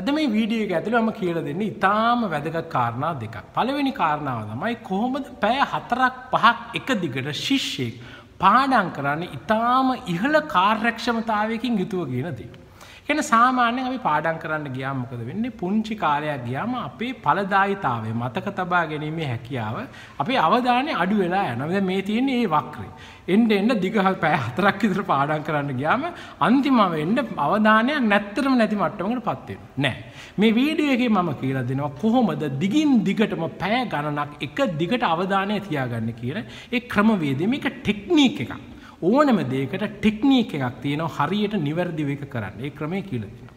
අද මේ වීඩියෝ එක ඇතුළේ මම කියලා දෙන්නේ ඊටාම වැදගත් කාරණා දෙකක්. පළවෙනි කාරණාව තමයි කොහොමද පැය 4-5ක් එක දිගට ශිෂ්‍යෙක් පාඩම් කරන්නේ ඊටාම ඉහළ කාර්යක්ෂමතාවයකින් යුතුව කියන දේ. කියන්නේ සාමාන්‍යයෙන් අපි පාඩම් කරන්න ගියාම මොකද වෙන්නේ? පුංචි කාර්යයක් ගියාම අපේ ඵලදායිතාවය මතක තබා ගැනීමේ හැකියාව අපේ අවධානය අඩු වෙලා යනවා. දැන් මේ තියෙන්නේ මේ වක්‍රේ. එන්න දිග පැය 4ක් විතර පාඩම් කරන්න ගියාම අන්තිමව එන්න අවධානය නැත්තරම නැති මට්ටමකටපත් වෙනවා නෑ. මේ වීඩියෝ එකේ මම කියලා දෙනවා කොහොමද දිගින් දිගටම පැය ගණනක් එක දිගට අවධානය තියාගන්න කියලා. ඒ ක්‍රමවේදය මේක ටෙක්නික් එකක්. ඕනම දෙයකට ටෙක්නික් එකක් තියෙනවා හරියට නිවැරදිව එක කරන්න. ඒ ක්‍රමය කියලා දෙනවා.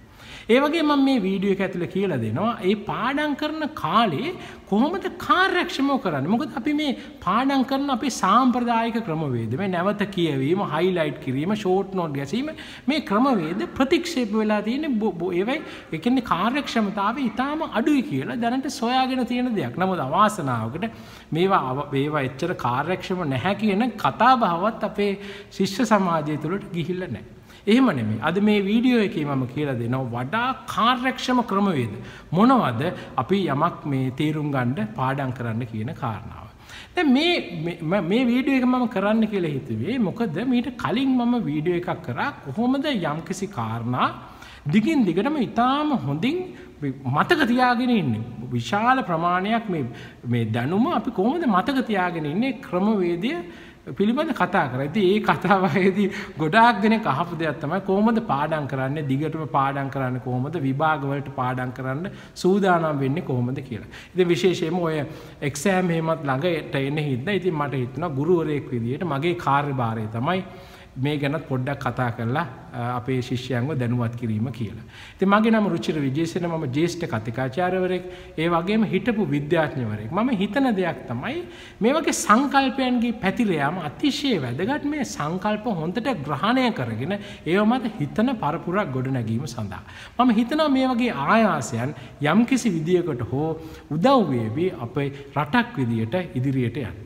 ඒ වගේම මම මේ වීඩියෝ එක ඇතුලේ කියලා දෙනවා මේ පාඩම් කරන කාලේ කොහොමද කාර්යක්ෂමව කරන්නේ. මොකද අපි මේ පාඩම් කරන අපේ සාම්ප්‍රදායික ක්‍රමවේද මේ නැවත කියවීම, highlight කිරීම, short note ගැසීම මේ ක්‍රමවේද ප්‍රතික්ෂේප වෙලා තියෙන ඒවයි ඒ කියන්නේ කාර්යක්ෂමතාවය ඊටාම අඩුයි කියලා දැනට සොයාගෙන තියෙන දෙයක්. නමුත් අවාසනාවකට මේවා එච්චර කාර්යක්ෂම නැහැ කියන කතාබහවත් අපේ ශිෂ්‍ය සමාජය තුළට ගිහිල්ලා නැහැ. එහෙම නෙමෙයි. අද මේ වීඩියෝ එකේ මම කියලා දෙනවා වඩා කාර්යක්ෂම ක්‍රමවේද මොනවද අපි යමක් මේ තීරුම් ගන්න පාඩම් කරන්න කියන කාරණාව. දැන් මේ වීඩියෝ එක මම කරන්න කියලා හිතුවේ මොකද මීට කලින් මම වීඩියෝ එකක් කරා කොහොමද යම්කිසි කාරණා දිගින් දිගටම ඊටාම හොඳින් මතක තියාගෙන ඉන්නේ. විශාල ප්‍රමාණයක් මේ දැනුම අපි කොහොමද මතක තියාගෙන ඉන්නේ ක්‍රමවේදය පිළිබඳ කතා කරා. ඉතින් මේ කතාවේදී ගොඩාක් දෙනෙක් අහපු දෙයක් තමයි කොහොමද පාඩම් කරන්නේ, දිගටම පාඩම් කරන්නේ කොහොමද, විභාග වලට පාඩම් කරන්න සූදානම් වෙන්නේ කොහොමද කියලා. ඉතින් විශේෂයෙන්ම ඔය එක්සෑම් එහෙමත් ළඟට එන හින්දා ඉතින් මට හිතුණා ගුරුවරයෙක් විදියට මගේ කාර්යභාරය තමයි මේ ගැන පොඩ්ඩක් කතා කරලා අපේ ශිෂ්‍යයන්ව දැනුවත් කිරීම කියලා. ඉතින් මගේ නම රුචිර විජේසේන, මම ජ්‍යෙෂ්ඨ කතිකාචාර්යවරයෙක්, ඒ වගේම හිටපු විද්‍යාඥවරයෙක්. මම හිතන දෙයක් තමයි මේ වගේ සංකල්පයන්ගේ පැතිර යාම අතිශය වැදගත්. මේ සංකල්ප හොඳට ග්‍රහණය කරගෙන ඒව මත හිතන පරපුරක් ගොඩනැගීම සඳහා මම හිතනවා මේ වගේ ආයාසයන් යම්කිසි විදියකට හෝ උදව් වේවි අපේ රටක් විදියට ඉදිරියට යන්න.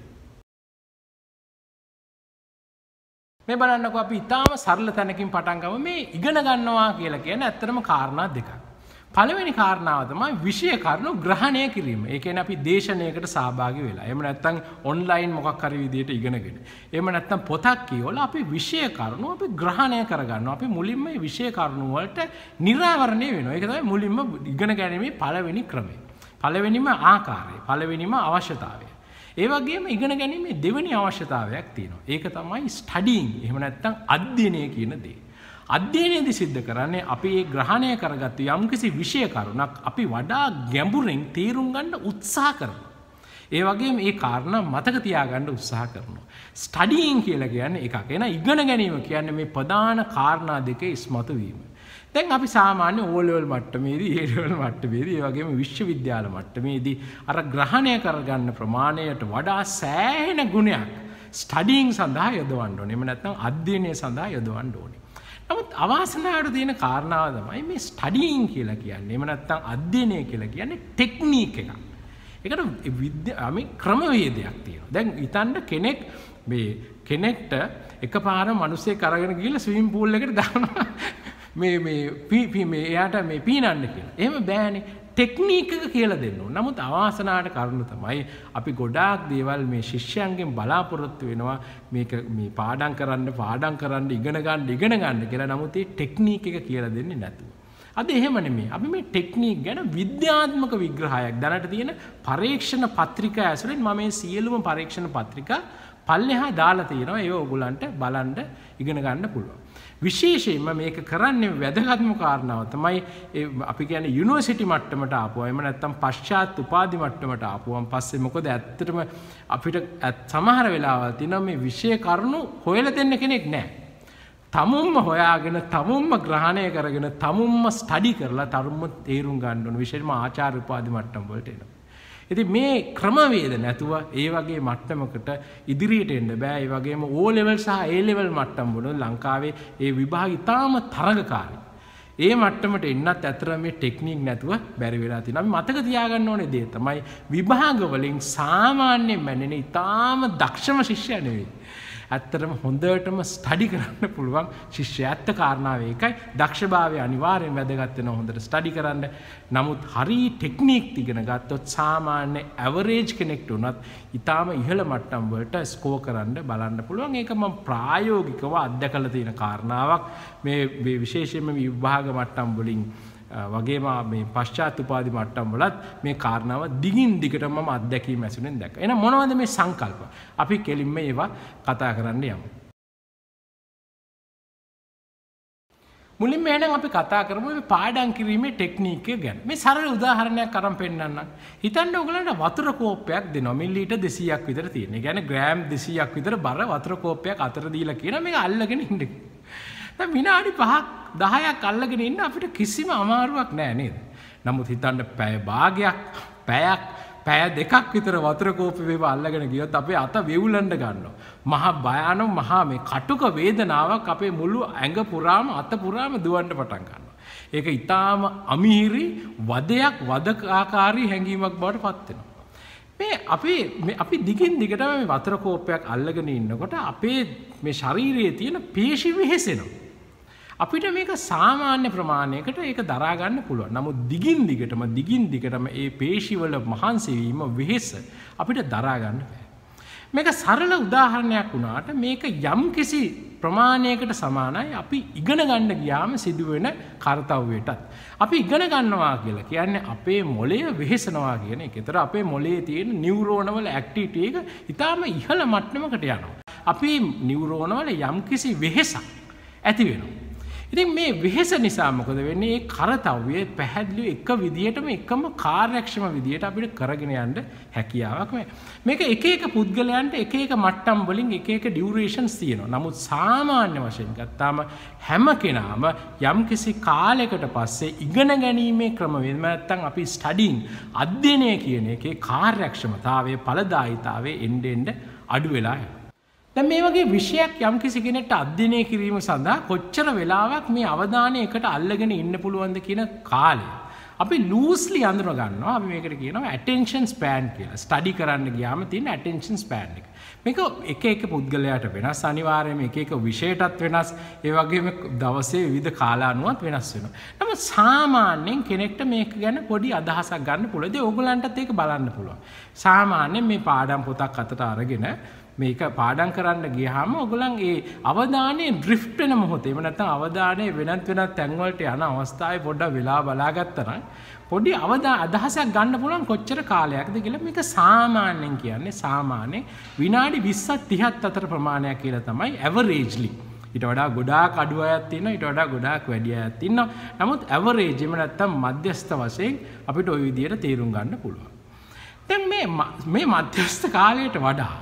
මේ බලන්නකෝ අපි ඊටාම සරල තැනකින් පටන් ගමු. මේ ඉගෙන ගන්නවා කියලා කියන්නේ ඇත්තටම කාරණා දෙකක්. පළවෙනි කාරණාව තමයි විෂය කරුණු ග්‍රහණය කිරීම. ඒ කියන්නේ අපි දේශනයකට සහභාගී වෙලා. එහෙම නැත්නම් ඔන්ලයින් මොකක් හරි විදියට ඉගෙනගෙන. එහෙම නැත්නම් පොතක් කියවලා අපි විෂය කරුණු අපි ග්‍රහණය කරගන්නවා. අපි මුලින්ම මේ විෂය කරුණු වලට නිරාවරණය වෙනවා. ඒක තමයි මුලින්ම ඉගෙන ගැනීමේ පළවෙනි ක්‍රමය. පළවෙනිම ආකාරය, පළවෙනිම අවශ්‍යතාවය. ඒ වගේම ඉගෙන ගැනීමේ දෙවෙනි අවශ්‍යතාවයක් තියෙනවා. ඒක තමයි ස්ටඩින්. එහෙම නැත්නම් අධ්‍යයනය කියන දේ. අධ්‍යයනයේදී सिद्ध කරන්නේ අපි ඒ ග්‍රහණය කරගත්තු යම්කිසි විෂය කරුණක් අපි වඩා ගැඹුරින් තීරුම් ගන්න උත්සාහ කරනවා. ඒ වගේම මේ කාරණා මතක තියාගන්න උත්සාහ කරනවා. ස්ටඩින් කියලා කියන්නේ එකක්. එන ඉගෙන ගැනීම කියන්නේ මේ ප්‍රධාන කාරණා දෙකේ ඉස්මතු වීම. දැන් අපි සාමාන්‍ය ඕ ලෙවල් මට්ටමේදී, ඒ ලෙවල් මට්ටමේදී, ඒ වගේම විශ්වවිද්‍යාල මට්ටමේදී අර ග්‍රහණය කරගන්න ප්‍රමාණයට වඩා සෑහෙන ගුණයක් ස්ටඩින් සඳහා යොදවන්න ඕනේ. එහෙම නැත්නම් අධ්‍යයනය සඳහා යොදවන්න ඕනේ. නමුත් අවාසනාවට තියෙන කාරණාව තමයි මේ ස්ටඩින් කියලා කියන්නේ. එහෙම නැත්නම් අධ්‍යයනය කියලා කියන්නේ ටෙක්නික් එකක්. ඒකට ක්‍රමවේදයක් තියෙනවා. දැන් හිතන්න කෙනෙක්ට එකපාර මිනිස්සේ කරගෙන ගිහලා ස්විමින් pool එකට දානවා. එයාට මේ පීනන්න කියලා. එහෙම බෑනේ. ටෙක්නික් එක කියලා දෙන්න ඕන. නමුත් අවාසනාවට කරුණ තමයි අපි ගොඩාක් දේවල් මේ ශිෂ්‍යයන්ගෙන් බලාපොරොත්තු වෙනවා මේක මේ පාඩම් කරන්න ඉගෙන ගන්න කියලා. නමුත් මේ ටෙක්නික් එක කියලා දෙන්නේ නැතුව. අද එහෙම නෙමෙයි. අපි මේ ටෙක්නික් ගැන විද්‍යාත්මක විග්‍රහයක් දැනට තියෙන පරීක්ෂණ පත්‍රිකා ඇසුරෙන් මම මේ සියලුම පරීක්ෂණ පත්‍රිකා පල්ලෙහා දාලා තියෙනවා. ඒක ඔයගොල්ලන්ට බලන්න ඉගෙන ගන්න පුළුවන්. විශේෂයෙන්ම මේක කරන්නේ වැදගත්ම කාරණාව තමයි අපි කියන්නේ යුනිවර්සිටි මට්ටමට ආපුවා. එහෙම නැත්නම් පශ්චාත් උපාධි මට්ටමට ආපුවාන් පස්සේ මොකද ඇත්තටම අපිට සමහර වෙලාවල් තියෙනවා මේ විෂය කරුණු හොයලා දෙන්න කෙනෙක් නැහැ. තමුන්ම හොයාගෙන, තමුන්ම ග්‍රහණය කරගෙන, තමුන්ම ස්ටඩි කරලා, තරුම්ම තේරුම් ගන්න ඕන. විශේෂයෙන්ම ආචාර්ය උපාධි මට්ටම වලට එනවා. ඉතින් මේ ක්‍රමවේද නැතුව ඒ වගේ මට්ටමකට ඉදිරියට එන්න බෑ. ඒ වගේම O level සහ A level මට්ටම් වල ලංකාවේ ඒ විභාග ඉතාම තරගකාරී. ඒ මට්ටමට එන්නත් ඇතර මේ ටෙක්නික් නැතුව බැරි වෙලා තියෙනවා. අපි මතක තියාගන්න ඕනේ දේ තමයි විභාග වලින් සාමාන්‍යයෙන් මැනෙන ඉතාම දක්ෂම ශිෂ්‍යය නෙවෙයි. ඇත්තටම හොඳටම ස්ටඩි කරන්න පුළුවන් ශිෂ්‍යයත් කාරණාව ඒකයි දක්ෂභාවය අනිවාර්යෙන් වැදගත් වෙනවා හොඳට ස්ටඩි කරන්න. නමුත් හරි ටෙක්නික් ඉගෙන ගත්තොත් සාමාන්‍ය ඇවරේජ් කෙනෙක්ට උනත් ඊටාම ඉහළ මට්ටම් වලට ස්කෝර් කරන්න බලන්න පුළුවන්. ඒක මම ප්‍රායෝගිකව අත්දැකලා තියෙන කාරණාවක්. මේ විශේෂයෙන්ම විභාග මට්ටම් වලින් වගේම මේ පශ්චාත් උපාධි මට්ටම් වලත් මේ කාරණාව දිගින් දිගටම මම අත්දැකීම් ඇසුරෙන් දැක්කා. එහෙනම් මොනවද මේ සංකල්ප? අපි කෙලින්ම ඒවා කතා කරන්න යමු. මුලින්ම එහෙනම් අපි කතා කරමු මේ පාඩම් කිරීමේ ටෙක්නික් එක ගැන. මේ සරල උදාහරණයක් අරන් පෙන්නන්නම්. හිතන්න ඔයගලන්ට වතුර කෝප්පයක් දෙනවා. මිලිලීටර් 200ක් විතර තියෙන. ඒ කියන්නේ ග්‍රෑම් 200ක් විතර බර වතුර කෝප්පයක් අතර දීලා කියන මේක අල්ලගෙන ඉන්න. දැන් විනාඩි 5ක් 10ක් අල්ලගෙන ඉන්න අපිට කිසිම අමාරුවක් නෑ නේද? නමුත් හිතන්න පැය භාගයක්, පැයක්, පැය දෙකක් විතර වතුර කෝපෙ වේව අල්ලගෙන ගියොත් අපේ අත වේවුලන්න ගන්නවා. මහා භයානක මහා මේ කටුක වේදනාවක් අපේ මුළු ඇඟ පුරාම අත පුරාම දුවන්න පටන් ගන්නවා. ඒක ඊටාම අමීරි වදයක් වදකාකාරී හැඟීමක් බවට පත් වෙනවා. අපි දිගින් දිගටම මේ වතුර කෝපයක් අල්ලගෙන ඉන්නකොට අපේ මේ ශරීරයේ තියෙන පේශි වෙහෙසෙනවා. අපිට මේක සාමාන්‍ය ප්‍රමාණයකට ඒක දරා ගන්න පුළුවන්. නමුත් දිගින් දිගටම මේ පේශිවල මහන්සි වීම වෙහෙස අපිට දරා ගන්න බෑ. මේක සරල උදාහරණයක් වුණාට මේක යම්කිසි ප්‍රමාණයකට සමානයි අපි ඉගෙන ගන්න ගියාම සිදුවෙන කාර්යයටත්. අපි ඉගෙන ගන්නවා කියලා කියන්නේ අපේ මොළය වෙහෙසනවා කියන එක. ඒතර අපේ මොළයේ තියෙන නියුරෝන වල ඇක්ටිවිටි එක ඊටාම ඉහළ මට්ටමකට යනවා. අපි නියුරෝන වල යම්කිසි වෙහෙසක් ඇති වෙනවා. ඉතින් මේ වෙහෙස නිසා මොකද වෙන්නේ? ඒ කරතව්‍ය පැහැදිලිව එක විදියටම එකම කාර්යක්ෂම විදියට අපිට කරගෙන යන්න හැකියාවක් නැහැ. මේක එක එක පුද්ගලයන්ට එක එක මට්ටම් වලින් එක එක ඩියුරේෂන්ස් තියෙනවා. නමුත් සාමාන්‍ය වශයෙන් ගත්තාම හැම කෙනාම යම්කිසි කාලයකට පස්සේ ඉගෙන ගැනීමේ ක්‍රමවේද නැත්තම් අපි ස්ටඩින් අධ්‍යයනය කියන එකේ කාර්යක්ෂමතාවයේ ඵලදායිතාවයේ එන්න අඩු වෙලා යනවා. දැන් මේ වගේ විෂයක් යම්කිසි කෙනෙක්ට අධ්‍යයනය කිරීම සඳහා කොච්චර වෙලාවක් මේ අවධානය එකට අල්ලගෙන ඉන්න පුළුවන්ද කියන කාලය අපි ලූස්ලි අඳුර ගන්නවා. අපි මේකට කියනවා ඇටෙන්ෂන් ස්පෑන් කියලා. ස්ටඩි කරන්න ගියාම තියෙන ඇටෙන්ෂන් ස්පෑන් එක. මේක එක එක පුද්ගලයාට වෙනස්, අනිවාර්යයෙන්ම එක එක විෂයටත් වෙනස්, ඒ වගේම දවසේ විවිධ කාලානුවත් වෙනස් වෙනවා. නමුත් සාමාන්‍යයෙන් කෙනෙක්ට මේක ගැන පොඩි අදහසක් ගන්න පුළුවන්. ඒ ඕගලන්ටත් ඒක බලන්න පුළුවන්. සාමාන්‍යයෙන් මේ පාඩම් පොතක් අතට අරගෙන මේක පාඩම් කරන්න ගියාම ඔයගොල්ලන් ඒ අවධානයේ ඩ්‍රිෆ්ට් වෙන මොහොතේ එහෙම නැත්නම් අවධානයේ වෙනත් තැන් වලට යන අවස්ථාවේ පොඩ්ඩක් වෙලා බලාගත්තා නම් පොඩි අදහසක් ගන්න පුළුවන් කොච්චර කාලයක්ද කියලා. මේක සාමාන්‍යයෙන් කියන්නේ සාමාන්‍ය විනාඩි 20ක් 30ක් අතර ප්‍රමාණයක් කියලා තමයි ඇවරේජ්ලි. ඊට වඩා ගොඩාක් අඩු අයත් ඉන්නවා, ඊට වඩා ගොඩාක් වැඩි අයත් ඉන්නවා. නමුත් ඇවරේජ් එහෙම නැත්නම් මධ්‍යස්ථ වශයෙන් අපිට ওই විදිහට තේරුම් ගන්න පුළුවන්. දැන් මේ මධ්‍යස්ථ කාලයට වඩා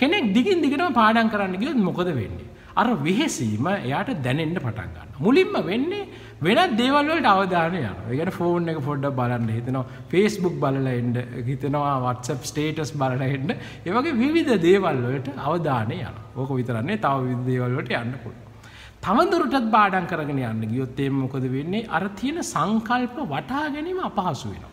කෙනෙක් දිගින් දිගටම පාඩම් කරන්න ගියොත් මොකද වෙන්නේ? අර වෙහෙසීම එයාට දැනෙන්න පටන් ගන්නවා. මුලින්ම වෙන්නේ වෙනත් දේවල් වලට අවධානය යනවා. ඒ කියන්නේ ෆෝන් එක පොඩ්ඩක් බලන්න හිතෙනවා, Facebook බලලා ඉන්න හිතෙනවා, WhatsApp status බලලා ඉන්න. ඒ වගේ විවිධ දේවල් වලට අවධානය යනවා. ඕක විතරන්නේ තව විවිධ දේවල් වලට යන්න පුළුවන්. තව දුරටත් පාඩම් කරගෙන යන්න ගියොත් එimhe මොකද වෙන්නේ? අර තියෙන සංකල්ප වටහා ගැනීම අපහසු වෙනවා.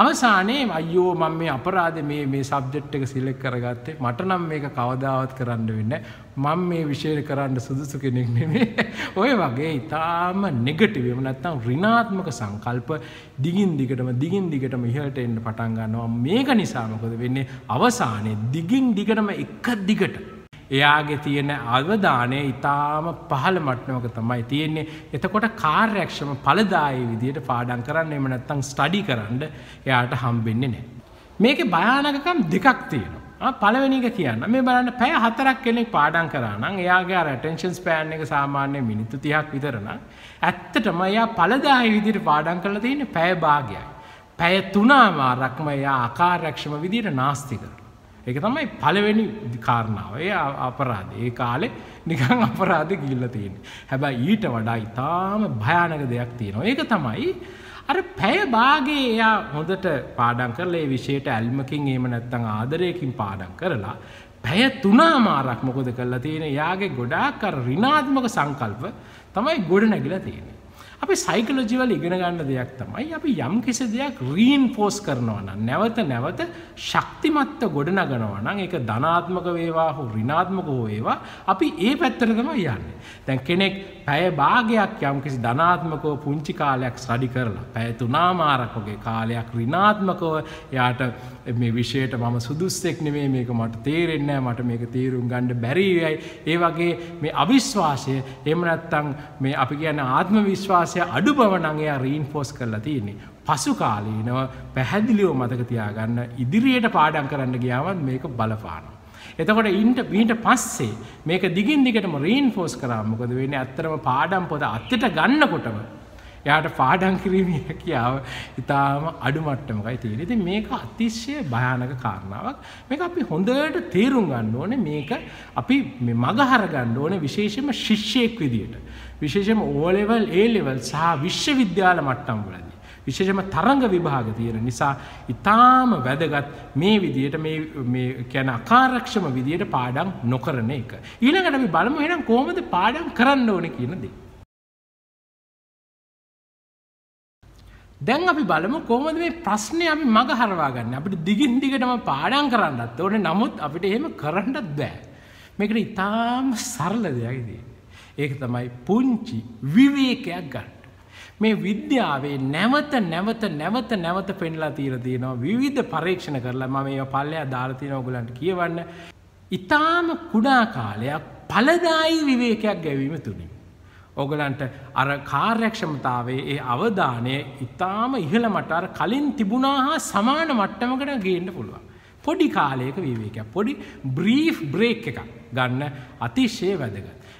අවසානයේ අයියෝ මම මේ අපරාධේ මේ සබ්ජෙක්ට් එක සිලෙක්ට් කරගත්තේ, මට නම් මේක කවදාවත් කරන්න වෙන්නේ නැහැ, මම මේ විෂය කරන්න සුදුසු කෙනෙක් නෙමෙයි. ඔය වගේ ඊටාම නෙගටිව් එහෙම නැත්නම් ඍණාත්මක සංකල්ප දිගින් දිගටම ඉහළට එන්න පටන් ගන්නවා. මේක නිසා මොකද වෙන්නේ? අවසානයේ දිගින් දිගටම එක දිගට එයාගේ තියෙන අවධානය ඊටාම පහළ මට්ටමක තමයි තියෙන්නේ. එතකොට කාර්යක්ෂම ඵලදායී විදියට පාඩම් කරන්න, එහෙම නැත්නම් ස්ටඩි කරන්න එයාට හම්බෙන්නේ නැහැ. මේකේ භයානකකම් දෙකක් තියෙනවා. පළවෙනි එක කියන්න. මේ බලන්න, පැය 4ක් කෙනෙක් පාඩම් කරා නම් එයාගේ අර ඇටෙන්ෂන් ස්පෑන් එක සාමාන්‍ය මිනිත්තු 30ක් විතර නම් ඇත්තටම එයා ඵලදායී විදියට පාඩම් කරලා තියෙන්නේ පැය භාගයක්. පැය 3ක් වරක්ම එයා අකාර්යක්ෂම විදියට නාස්ති කරනවා. ඒක තමයි පළවෙනි කාරණාව. ඒ අපරාධය. ඒ කාලේ නිකන් අපරාධ කියලා තියෙන්නේ. හැබැයි ඊට වඩා ඊටාම භයානක දෙයක් තියෙනවා. ඒක තමයි අර පැය භාගයේ එයා හොඳට පාඩම් කරලා ඒ විෂයට ඇල්මකින් එහෙම නැත්නම් ආදරයකින් පාඩම් කරලා පැය 3මාරක් මොකද කරලා තියෙන්නේ? එයාගේ ගොඩාක් අර ඍණාත්මක සංකල්ප තමයි ගොඩ නැගිලා තියෙන්නේ. අපි සයිකොලොජි වල ඉගෙන ගන්න දෙයක් තමයි අපි යම් කිසි දෙයක් රීන්ෆෝස් කරනවා නම් නැවත ශක්තිමත්ව ගොඩනගනවා නම් ඒක ධනාත්මක වේවා හෝ ඍණාත්මක වේවා අපි ඒ පැත්තට තමයි යන්නේ. දැන් කෙනෙක් පැය භාගයක් යම් කිසි ධනාත්මකව පුංචි කාලයක් ස්ටඩි කරලා පැය 3මාරක් වගේ කාලයක් ඍණාත්මකව එයාට මේ විෂයට මම සුදුස්සෙක් නෙමෙයි මේක මට තේරෙන්නේ නැහැ මට මේක තීරුම් ගන්න බැරි වෙයි ඒ වගේ මේ අවිශ්වාසය එහෙම නැත්නම් මේ අපි කියන ආත්ම විශ්වාසය අඩු බව නම් එයා රීන්ෆෝස් කරලා තියෙන්නේ. පසු කාලීනව පැහැදිලිව මතක තියාගන්න ඉදිරියට පාඩම් කරන්න ගියාම මේක බලපානවා. එතකොට ඊට පස්සේ මේක දිගින් දිගටම රීන්ෆෝස් කරා මොකද වෙන්නේ? ඇත්තටම පාඩම් පොත අතට ගන්නකොටම එයාට පාඩම් කිරීමේ හැකියාව ඉතාම අඩු මට්ටමකයි තියෙන්නේ. ඉතින් මේක අතිශය භයානක කාරණාවක්. මේක අපි හොඳට තේරුම් ගන්න ඕනේ. මේක අපි මේ මගහර ගන්න ඕනේ විශේෂයෙන්ම ශිෂ්‍යෙක් විදියට. විශේෂයෙන්ම O level A level සහ විශ්වවිද්‍යාල මට්ටම් වලදී විශේෂයෙන්ම තරංග විභාග තියෙන නිසා ඊටාම වැදගත් මේ විදියට මේ කියන්නේ අකාර්යක්ෂම විදියට පාඩම් නොකරන එක. ඊළඟට අපි බලමු එහෙනම් කොහොමද පාඩම් කරන්න ඕනේ කියන දේ. දැන් අපි බලමු කොහොමද මේ ප්‍රශ්නේ අපි මග හරවා ගන්න. අපිට දිගින් දිගටම පාඩම් කරන්නත් ඕනේ. නමුත් අපිට එහෙම කරන්නත් බෑ. මේකට ඊටාම සරල දෙයක් ඉතින්. ඒක තමයි පුංචි විවේකයක් ගන්න. මේ විද්‍යාවේ නැවත පෙන්ලා තියලා තියෙනවා විවිධ පරීක්ෂණ කරලා මම මේවා පල්ලෙහා දාලා තියෙනවා ඔයගලන්ට කියවන්න. ඊටාම කුඩා කාලයක් ඵලදායි විවේකයක් ගැවීම තුලින් ඔයගලන්ට අර කාර්යක්ෂමතාවයේ ඒ අවධානය ඊටාම ඉහළ මට අර කලින් තිබුණා හා සමාන මට්ටමකට ගේන්න පුළුවන්. පොඩි කාලයක විවේකයක් පොඩි බ්‍රීෆ් බ්‍රේක් එකක් ගන්න අතිශය වැදගත්.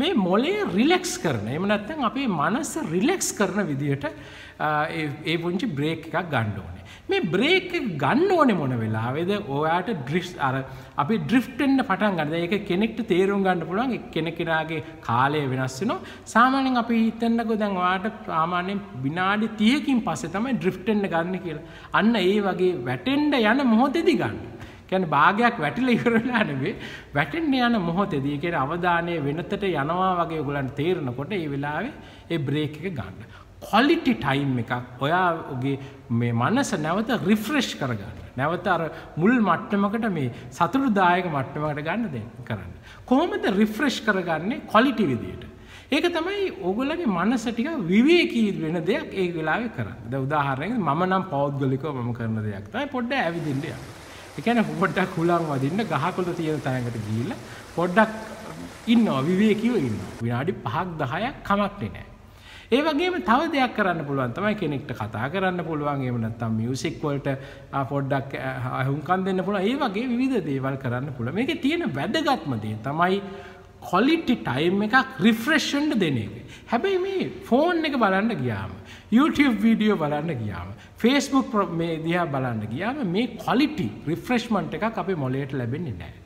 මේ මොලේ රිලැක්ස් කරන. එහෙම නැත්නම් අපේ මනස රිලැක්ස් කරන විදියට ඒ පුංචි බ්‍රේක් එකක් ගන්න ඕනේ. මේ බ්‍රේක් එක ගන්න ඕනේ මොන වෙලාවේද? ඔයාට ඩ්‍රිෆ්ට් අර අපි ඩ්‍රිෆ්ට් වෙන්න පටන් ගන්න. දැන් ඒක කෙනෙක්ට තේරුම් ගන්න පුළුවන් එක්කෙනෙකුගේ කාලය වෙනස් වෙනවා. සාමාන්‍යයෙන් අපි හිතන්නකෝ දැන් ඔයාට සාමාන්‍යයෙන් විනාඩි 30කින් පස්සේ තමයි ඩ්‍රිෆ්ට් වෙන්න ගන්න කියලා. අන්න ඒ වගේ වැටෙන්න යන මොහොතේදී ගන්න. කියන්නේ භාගයක් වැටිලා ඉවර වෙලා නෙවෙයි වැටෙන්න යන මොහොතේදී කියන්නේ අවධානය වෙනතට යනවා වගේ ඔයගලන්ට තේරෙනකොට ඒ වෙලාවේ ඒ බ්‍රේක් එක ගන්න. ක්වොලිටි ටයිම් එකක් ඔයාගේ මේ මනස නැවත රිෆ්‍රෙෂ් කරගන්න. නැවත අර මුල් මට්ටමකට මේ සතුටුදායක මට්ටමකට ගන්න දෙන්න කරන්න. කොහොමද රිෆ්‍රෙෂ් කරගන්නේ? ක්වොලිටි විදියට. ඒක තමයි ඕගොල්ලගේ මනස ටික විවේකී වෙන දෙයක් ඒ වෙලාවේ කරන්නේ. දැන් උදාහරණයක් මම නම් පෞද්ගලිකව මම කරන දෙයක් තමයි පොඩ්ඩක් ඇවිදින්න යනවා. ඒ කියන්නේ පොඩ්ඩක් හුලං වදින්න ගහකොළ තියෙන තැනකට ගිහිල්ලා පොඩ්ඩක් ඉන්නවා විවේකීව ඉන්නවා. විනාඩි 5ක් 10ක් කමක් නෑ. ඒ වගේම තව දෙයක් කරන්න පුළුවන් තමයි කෙනෙක්ට කතා කරන්න පුළුවන්. එහෙම නැත්නම් මියුසික් වලට පොඩ්ඩක් හුම්කම් දෙන්න පුළුවන්. ඒ වගේ විවිධ දේවල් කරන්න පුළුවන්. මේකේ තියෙන වැදගත්ම දේ තමයි quality time එකක් refresh වෙන්න දෙන එක. හැබැයි මේ phone එක බලන්න ගියාම, YouTube video බලන්න ගියාම, Facebook මේ දිහා බලන්න ගියාම මේ quality refreshment එකක් අපේ මොළයට ලැබෙන්නේ නැහැ.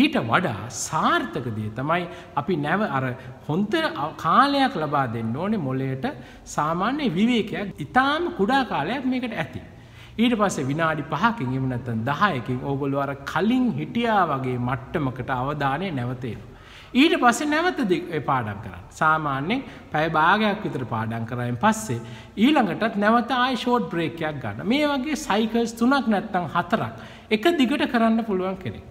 ඊට වඩා සාර්ථක දේ තමයි අපි නැව අර හොඳ කාලයක් ලබා දෙන්න ඕනේ මොළයට සාමාන්‍ය විවේකයක්. ඊටාම කුඩා කාලයක් මේකට ඇති. ඊට පස්සේ විනාඩි 5කින් එහෙම නැත්නම් 10කින් ඕගොල්ලෝ අර කලින් හිටියා වගේ මට්ටමකට අවධානය නැවත එනවා. ඊට පස්සේ නැවත පාඩම් කරන්න. සාමාන්‍යයෙන් පැය භාගයක් විතර පාඩම් කරායින් පස්සේ ඊළඟටත් නැවත ආයි ෂෝට් බ්‍රේක් එකක් ගන්න. මේ වගේ සයිකල්ස් 3ක් නැත්නම් 4ක් එක දිගට කරන්න පුළුවන් කෙනෙක්ට.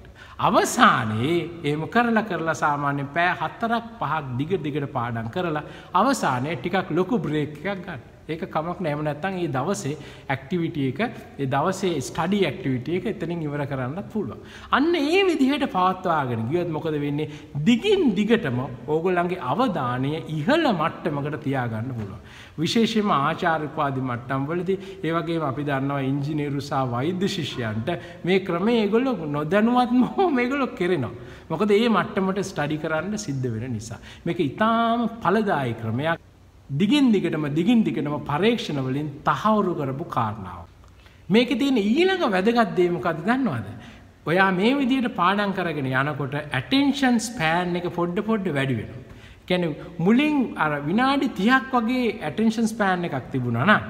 අවසානයේ එහෙම කරලා සාමාන්‍යයෙන් පැය 4ක් 5ක් දිගට පාඩම් කරලා අවසානයේ ටිකක් ලොකු බ්‍රේක් එකක් ගන්න. ඒක කමක් නෑ. එහෙම නැත්නම් මේ දවසේ ඇක්ටිවිටි එක, මේ දවසේ ස්ටඩි ඇක්ටිවිටි එක එතනින් ඉවර කරන්නත් පුළුවන්. අන්න ඒ විදිහට පවත්වාගෙන ගියොත් මොකද වෙන්නේ? දිගින් දිගටම ඕගොල්ලන්ගේ අවධානය ඉහළ මට්ටමකට තියාගන්න පුළුවන්. විශේෂයෙන්ම ආචාර්ය උපාධි මට්ටම් වලදී, ඒ වගේම අපි දන්නවා ඉංජිනේරු සහ වෛද්‍ය ශිෂ්‍යයන්ට මේ ක්‍රමය ඒගොල්ලෝ නොදැනුවත්ම මේගොල්ලෝ කරනවා. මොකද මේ මට්ටමට ස්ටඩි කරන්න සිද්ධ වෙන නිසා. මේක ඉතාම ඵලදායී ක්‍රමයක්. දිගින් දිගටම පරීක්ෂණ වලින් තහවුරු කරපු කාරණාව. මේකේ තියෙන ඊළඟ වැදගත් දේ මොකක්ද දන්නවද? ඔයා මේ විදිහට පාඩම් කරගෙන යනකොට attention span එක පොඩ්ඩ වැඩි වෙනවා. කියන්නේ මුලින් අර විනාඩි 30ක් වගේ attention span එකක් තිබුණා නේද?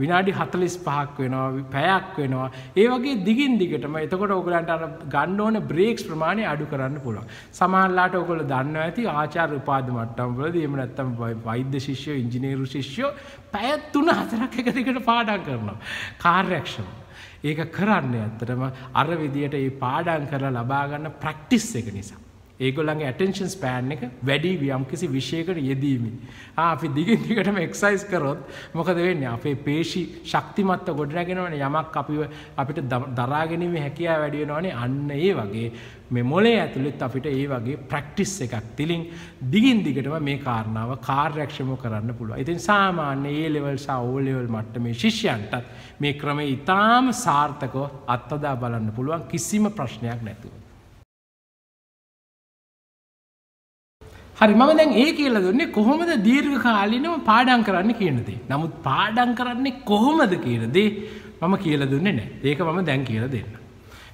විනාඩි 45ක් වෙනවා, පැයක් වෙනවා. ඒ වගේ දිගින් දිගටම. එතකොට ඔයගලන්ට අර ගන්න ඕන බ්‍රේක්ස් ප්‍රමාණය අඩු කරන්න පුළුවන්. සමහරලාට ඔයගොල්ලෝ දන්නවා ඇති ආචාර්ය උපාධි මට්ටම් වලදී එහෙම නැත්නම් වෛද්‍ය ශිෂ්‍යයෝ, ඉංජිනේරු ශිෂ්‍යයෝ පැය 3-4ක් එක දිගට පාඩම් කරනවා. කාර්යක්ෂම. ඒක කරන්නේ ඇත්තටම අර විදියට මේ පාඩම් කරලා ලබා ගන්න ප්‍රැක්ටිස් එක නිසා. ඒගොල්ලන්ගේ attention span එක වැඩි වියම් කිසි විශේෂයකට යෙදීමි. අපි දිගින් දිගටම exercise කරොත් මොකද වෙන්නේ? අපේ පේශි ශක්තිමත්ව ගොඩනගෙනවනේ. යමක් අපිට දරා ගැනීමේ හැකියාව වැඩි වෙනවනේ. අන්න ඒ වගේ මේ මොලේ ඇතුළෙත් අපිට ඒ වගේ practice එකක් තිලින් දිගින් දිගටම මේ කාරණාව කාර්යක්ෂමව කරන්න පුළුවන්. ඉතින් සාමාන්‍ය A level සහ O level මට්ටමේ ශිෂ්‍යයන්ට මේ ක්‍රමය ඉතාම සාර්ථකව අත්දැක බලන්න පුළුවන් කිසිම ප්‍රශ්නයක් නැතුව. හරි මම දැන් ඒ කියලා දුන්නේ කොහොමද දීර්ඝ කාලිනව පාඩම් කරන්න කියන දේ. නමුත් පාඩම් කරන්නේ කොහොමද කියන දේ මම කියලා දුන්නේ නැහැ. ඒක මම දැන් කියලා දෙන්න.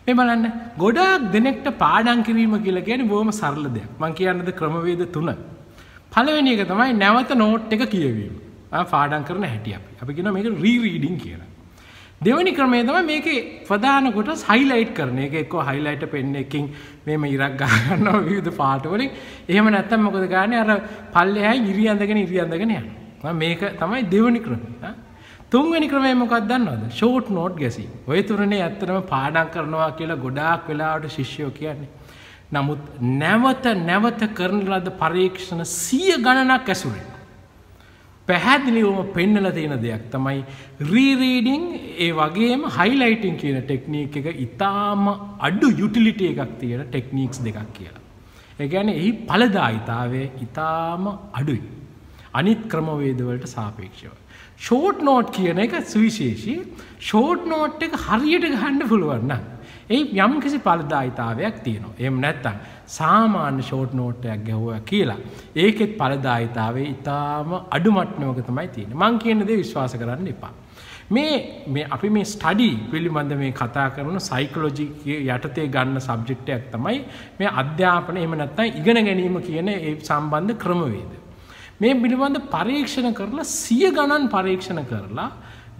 මේ බලන්න ගොඩාක් දිනෙකට පාඩම් කිරීම කියලා කියන්නේ බොහොම සරල දෙයක්. මම කියන්නද ක්‍රමවේද 3. පළවෙනි එක තමයි නැවත නෝට් එක කියවීම. පාඩම් කරන හැටි අපි කියනවා මේක රීඩින් කියලා. දෙවෙනි ක්‍රමය තමයි මේකේ ප්‍රධාන කොටස් highlight කරන එක. ඒක එක්කෝ highlight pen එකකින් මේම ඉරක් ගහ ගන්නවා විවිධ පාට වලින්. එහෙම නැත්නම් මොකද ගන්නේ? අර පල්ලෙහායි ඉරියඳගෙන යනවා. මේක තමයි දෙවෙනි ක්‍රමය. තුන්වෙනි ක්‍රමය මොකක්ද දන්නවද? short note ගැසීම. ඔය තුරනේ ඇත්තටම පාඩම් කරනවා කියලා ගොඩාක් වෙලාවට ශිෂ්‍යෝ කියන්නේ. නමුත් නැවත කරන ලද පරීක්ෂණ 100 ගණනක් ඇසුරේ පැහැදිලිවම පෙන්නලා තියෙන දෙයක් තමයි රීඩින් ඒ වගේම highlighting කියන ටෙක්නික් එක ඉතාම අඩු යුටිලිටි එකක් තියෙන ටෙක්නික්ස් දෙකක් කියලා. ඒ කියන්නේ එහි ඵලදායිතාවය ඉතාම අඩුයි. අනිත් ක්‍රමවේද වලට සාපේක්ෂව. short note කියන එක සුවිශේෂී. short note එක හරියට ගන්න පුළුවන් නම් ඒ යම් කිසි ඵලදායිතාවයක් තියෙනවා. එහෙම නැත්නම් සාමාන්‍ය short note එකක් ගැහුවා කියලා ඒකෙත් ඵලදායිතාවේ ඊටාම අඩු මට්ටමක තමයි තියෙන්නේ. මම කියන දේ විශ්වාස කරන්න එපා. මේ අපි මේ study පිළිබඳ මේ කතා කරන psychology යටතේ ගන්න subject එකක් තමයි මේ අධ්‍යාපන එහෙම නැත්නම් ඉගෙන ගැනීම කියන ඒ සම්බන්ධ ක්‍රමවේද. මේ පිළිබඳ පරීක්ෂණ කරලා 100 ගණන් පරීක්ෂණ කරලා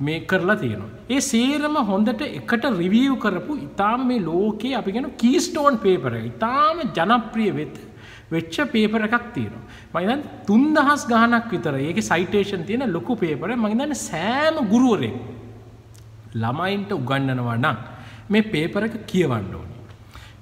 මේ කරලා තියෙනවා. ඒ සේරම හොඳට එකට රිවියු කරපු ඉතාලම මේ ලෝකයේ අපි කියන කීස්ටෝන් පේපර් එක. ඉතාලම ජනප්‍රිය වෙච්ච පේපර් එකක් තියෙනවා. මම හිතන්නේ 3000 ගණනක් විතර. ඒකේ සයිටේෂන් තියෙන ලොකු පේපර්. මම හිතන්නේ සෑම ගුරුවරයෙක් ළමයින්ට උගන්වනවා නම් මේ පේපර් එක කියවන්න ඕනේ.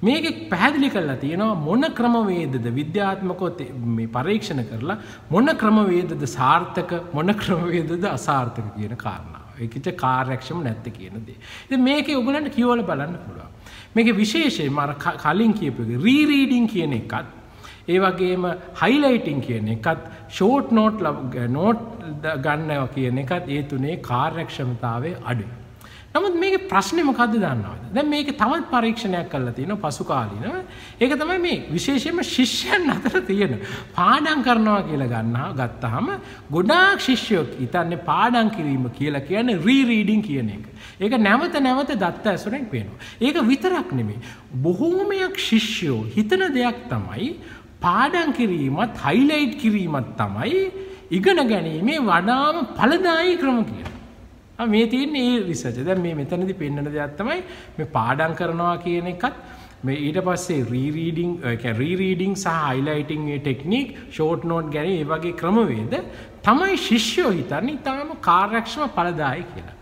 මේකේ පැහැදිලි කරලා තියෙනවා මොන ක්‍රමවේදද විද්‍යාත්මකව මේ පරීක්ෂණ කරලා මොන ක්‍රමවේදද සාර්ථක මොන ක්‍රමවේදද අසාර්ථක කියන කාරණා. ඒකිට කාර්යක්ෂම නැත්තේ කියන දේ. ඉතින් මේකේ ඔයගලන්ට කියවල බලන්න පුළුවන්. මේකේ විශේෂයෙන්ම අර කලින් කියපු එක රීඩින් කියන එකත් ඒ වගේම highlighting කියන එකත් short note ගන්නවා කියන එකත් ඒ තුනේ කාර්යක්ෂමතාවයේ අඩුයි. නමුත් මේකේ ප්‍රශ්නේ මොකද්ද දන්නවද? දැන් මේකේ තවත් පරීක්ෂණයක් කරලා තියෙනවා පසු කාලීනව. ඒක තමයි මේ විශේෂයෙන්ම ශිෂ්‍යයන් අතර තියෙන පාඩම් කරනවා කියලා ගත්තාම ගොඩාක් ශිෂ්‍යයෝ හිතන්නේ පාඩම් කිරීම කියලා කියන්නේ රීඩින් කියන එක. ඒක නැවත දත්ත ඇසුරෙන් පේනවා. ඒක විතරක් නෙමෙයි. බොහෝමයක් ශිෂ්‍යයෝ හිතන දෙයක් තමයි පාඩම් කිරීමත් highlight කිරීමත් තමයි ඉගෙන ගැනීමේ වඩාම ඵලදායී ක්‍රම කියලා. මේ තියෙන ඒ රිසර්ච්. දැන් මේ මෙතනදී පෙන්වන දෙයක් තමයි මේ පාඩම් කරනවා කියන එකත් මේ ඊට පස්සේ රීඩින් සහ highlighting මේ ටෙක්නික්, short note ගැන ඒ වගේ ක්‍රමවේද තමයි ශිෂ්‍යෝ හිතන්නේ ඊටාම කාර්යක්ෂම ඵලදායි කියලා.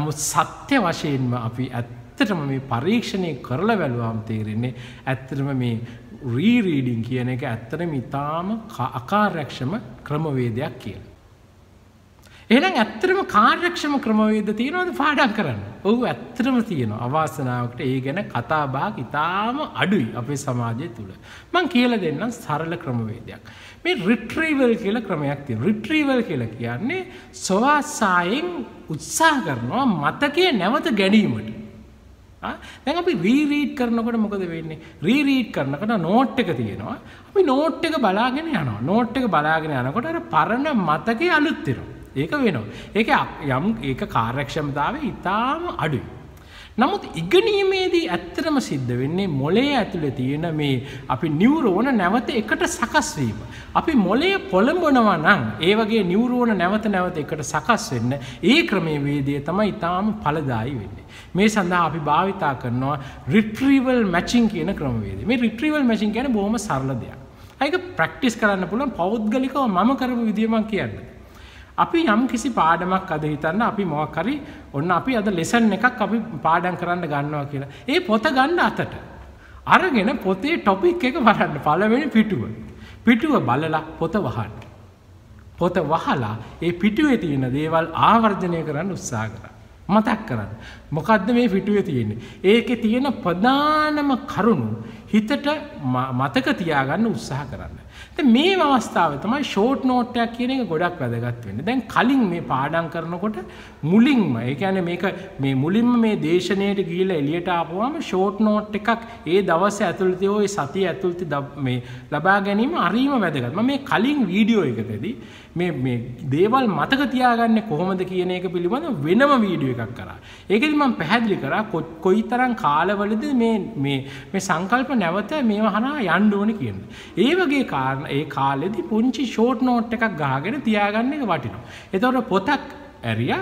නමුත් සත්‍ය වශයෙන්ම අපි ඇත්තටම මේ පරීක්ෂණය කරලා බලුවාම තේරෙන්නේ ඇත්තටම මේ රීඩින් කියන එක ඇත්තටම ඊටාම අකාර්යක්ෂම ක්‍රමවේදයක් කියලා. එහෙනම් ඇත්තටම කාර්යක්ෂම ක්‍රමවේද තියෙනවද පාඩම් කරන්න? ඔව් ඇත්තටම තියෙනවා. අවාසනාවකට ඒ ගැන කතා බහක් ඉතාම අඩුයි අපේ සමාජය තුල. මම කියලා දෙන්නම් සරල ක්‍රමවේදයක්. මේ රිට්‍රීවල් කියලා ක්‍රමයක් තියෙනවා. රිට්‍රීවල් කියලා කියන්නේ සොයාසයෙන් උත්සාහ කරනවා මතකයේ නැවත ගැනීමට. දැන් අපි රීඩ් කරනකොට මොකද වෙන්නේ? රීඩ් කරනකොට නෝට් එක තියෙනවා. අපි නෝට් එක බලාගෙන යනවා. නෝට් එක බලාගෙන යනකොට අර පරණ මතකයේ අලුත් වෙනවා. ඒක වෙනවා. ඒක යම් ඒක කාර්යක්ෂමතාවයේ ඊටාම අඩුයි. නමුත් ඉගෙනීමේදී ඇත්තටම සිද්ධ වෙන්නේ මොළයේ ඇතුලේ තියෙන මේ අපි නියුරෝන නැවත එකට සකස් වීම. අපි මොළයේ පොළඹනවා නම් ඒ වගේ නියුරෝන නැවත එකට සකස් වෙන්න ඒ ක්‍රමවේදය තමයි ඊටාම ඵලදායි වෙන්නේ. මේ සඳහා අපි භාවිතා කරනවා රිට්‍රීවල් මැචින් කියන ක්‍රමවේදය. මේ රිට්‍රීවල් මැචින් කියන්නේ බොහොම සරල දෙයක්. ඒක ප්‍රැක්ටිස් කරන්න පුළුවන් පෞද්ගලිකව මම කරපු විදිය මම කියන්නේ. අපි යම් කිසි පාඩමක් අද හිතන්න අපි මොකක් හරි ඔන්න අපි අද ලෙසන් එකක් අපි පාඩම් කරන්න ගන්නවා කියලා. ඒ පොත ගන්න අතට අරගෙන පොතේ ටොපික් එක බලන්න පළවෙනි පිටුව. පිටුව බලලා පොත වහන්න. පොත වහලා ඒ පිටුවේ තියෙන දේවල් ආවර්ජනය කරන්න උත්සාහ කරන්න. මතක් කරන්න. මොකද්ද මේ පිටුවේ තියෙන්නේ? ඒකේ තියෙන ප්‍රධානම කරුණු හිතට මතක තියාගන්න උත්සාහ කරන්න. මේ අවස්ථාවේ තමයි ෂෝට් නෝට් එකක් කියන එක ගොඩක් වැදගත් වෙන්නේ. දැන් කලින් මේ පාඩම් කරනකොට මුලින්ම ඒ කියන්නේ මේක මේ මුලින්ම මේ දේශනයට ගිහිලා එළියට ආපුවාම ෂෝට් නෝට් එකක් ඒ දවසේ ඇතුළතදී ওই සතිය ඇතුළතදී මේ ලබා ගැනීම හරිම වැදගත්. මම මේ කලින් වීඩියෝ එකකදී මේ දේවල් මතක තියාගන්නේ කොහොමද කියන එක පිළිබඳ වෙනම වීඩියෝ එකක් කරා. ඒකෙදි මම පැහැදිලි කරා කොයිතරම් කාලවලදී මේ සංකල්ප නැවත මේව හරහා යන්න ඕනේ කියන්නේ. ඒ වගේ කාරණා ඒ කාලෙදී පුංචි ෂෝට් නෝට් එකක් ගහගෙන තියාගන්න එක වටිනවා. ඒතකොට පොතක් ඇරියා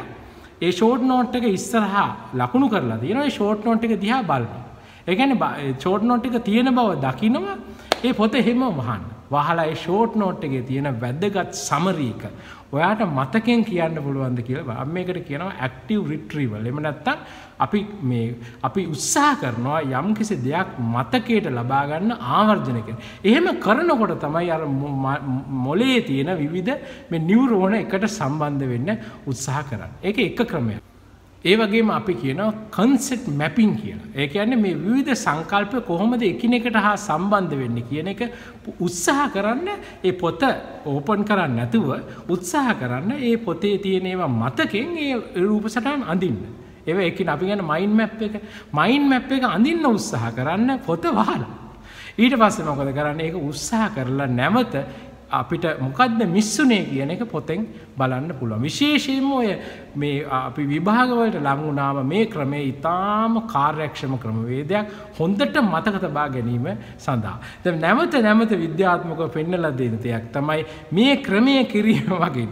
ඒ ෂෝට් නෝට් එක ඉස්සරහා ලකුණු කරලා තියෙනවා. ඒ ෂෝට් නෝට් එක දිහා බලනවා. ඒ කියන්නේ ෂෝට් නෝට් එක තියෙන බව දකිනවා. ඒ පොත එහෙම වහන්න. වහලා ඒ ෂෝට් නෝට් එකේ තියෙන වැදගත් සමරි එක ඔයාට මතකෙන් කියන්න පුළුවන්ද කියලා බලන්න. මේකට කියනවා ඇක්ටිව් රිට්‍රීවල්. එහෙම නැත්නම් අපි උත්සාහ කරනවා යම්කිසි දෙයක් මතකයට ලබා ගන්න ආවර්ජන කරන. එහෙම කරනකොට තමයි අර මොළයේ තියෙන විවිධ මේ නියුරෝන එකට සම්බන්ධ වෙන්න උත්සාහ කරන්නේ. ඒක එක ක්‍රමයක්. ඒ වගේම අපි කියනවා concept mapping කියලා. ඒ කියන්නේ මේ විවිධ සංකල්ප කොහොමද එකිනෙකට හා සම්බන්ධ වෙන්නේ කියන එක උත්සාහ කරන්න. ඒ පොත ඕපන් කරන්නේ නැතුව උත්සාහ කරන්න. ඒ පොතේ තියෙන ඒවා මතකෙන් ඒ රූප සටහන් අඳින්න. ඒව එකින් අපි කියන්නේ මයින්ඩ් මැප් එක අඳින්න උත්සාහ කරන්න පොත වහලා. ඊට පස්සේ මොකද කරන්නේ? ඒක උත්සාහ කරලා නැවත අපිට මොකද්ද මිස්සුනේ කියන එක පොතෙන් බලන්න පුළුවන්. විශේෂයෙන්ම මේ අපි විභාග වලට ලඟ වුණාම මේ ක්‍රමය ඊටාම කාර්යක්ෂම ක්‍රමවේදයක් හොඳට මතක තබා ගැනීම සඳහා. දැන් නැවත විද්‍යාත්මකව පෙන්වලා දෙන දෙයක් තමයි මේ ක්‍රමය කිරීම වගේ.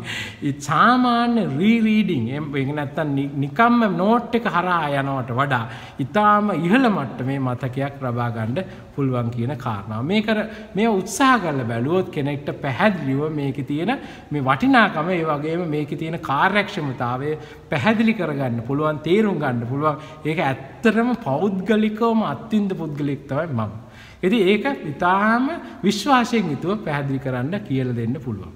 ඒ සාමාන්‍ය රීඩින් එහෙම නැත්නම් නිකම්ම නෝට් එක හරහා යනවට වඩා ඊටාම ඉහළ මට්ටමේ මතකයක් ලබා ගන්න පුළුවන් කියන කාරණාව. මේ උත්සාහ කරලා බැලුවොත් කෙනෙක්ට පැහැදිලිව මේකේ තියෙන මේ වටිනාකම ඒ වගේම මේකේ තියෙන කාර්යක්ෂමතාවය පැහැදිලි කරගන්න පුළුවන් තේරුම් ගන්න පුළුවන්. ඒක ඇත්තටම පෞද්ගලිකවම අත්විඳ පුද්ගලික තමයි මම. ඉතින් ඒක ඊටාම විශ්වාසයෙන් යුතුව පැහැදිලි කරන්න කියලා දෙන්න පුළුවන්.